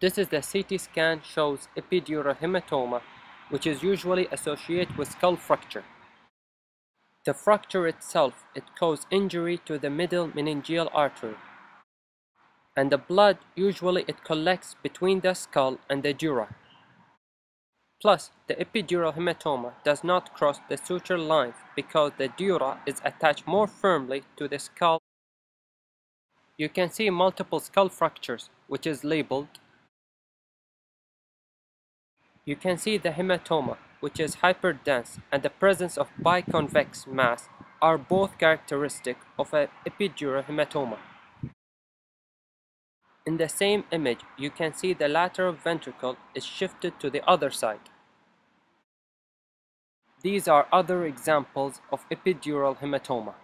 This is the CT scan shows epidural hematoma, which is usually associated with skull fracture. The fracture itself, it caused injury to the middle meningeal artery. And the blood usually it collects between the skull and the dura. Plus, the epidural hematoma does not cross the suture lines because the dura is attached more firmly to the skull. You can see multiple skull fractures, which is labeled. You can see the hematoma, which is hyperdense, and the presence of biconvex mass are both characteristic of an epidural hematoma. In the same image, you can see the lateral ventricle is shifted to the other side. These are other examples of epidural hematoma.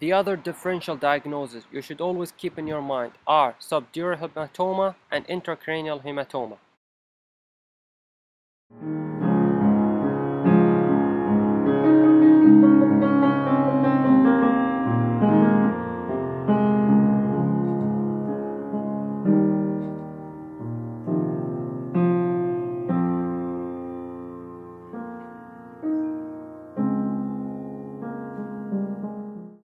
The other differential diagnoses you should always keep in your mind are subdural hematoma and intracranial hematoma.